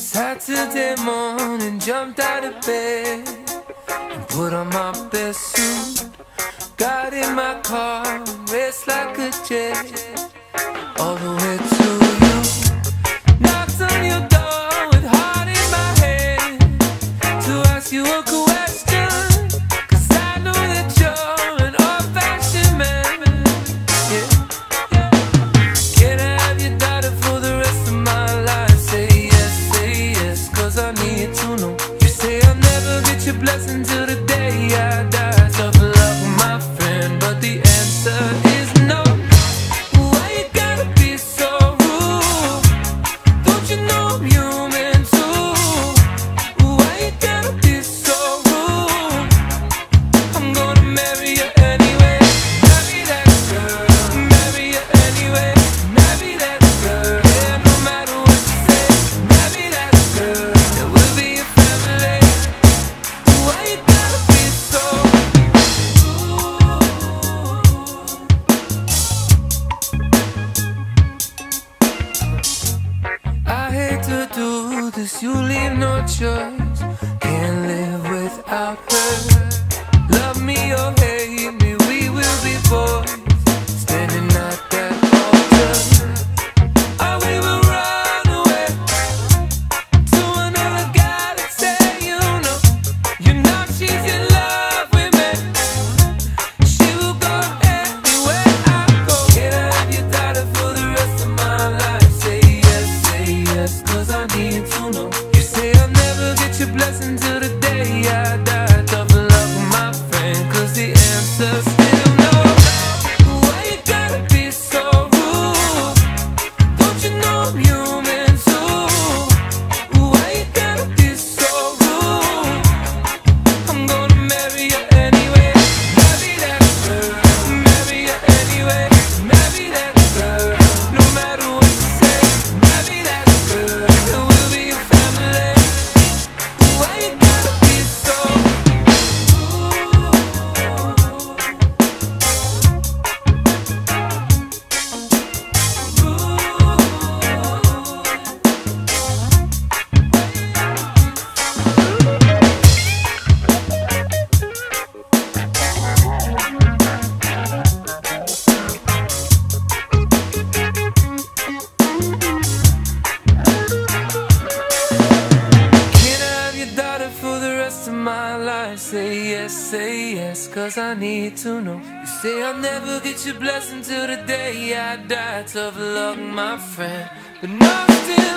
Saturday morning, jumped out of bed and put on my best suit. Got in my car and raced like a jet all the way to you. Knocked on your door with heart in my head to ask you a question, 'cause I know that you're an old-fashioned man. Yeah. Can I have your daughter for the rest of my life? Say yes, 'cause I need to know. You say I'll never get your blessing till the day I die. Self-love, my friend, but the answer is no. You leave no choice, can't live without her. Love me or hate me, we will be boys, standing at that altar. Oh, we will run away to another galaxy. You know she's in love with me. She will go anywhere I go. Can I have your daughter for the rest of my life? Say yes, 'cause I need to know. You say I'll never get your blessing till the day I die. Double up with my friend, 'cause the answer's still no. Why you gotta be so rude? Don't you know I'm human too? Why you gotta be so rude? I'm gonna marry you anyway. Marry that girl, marry you anyway. Marry that girl, no matter what you say. Marry that girl, my life. Say yes, 'cause I need to know. You say I'll never get your blessing till the day I die. Tough luck, my friend, but nothing.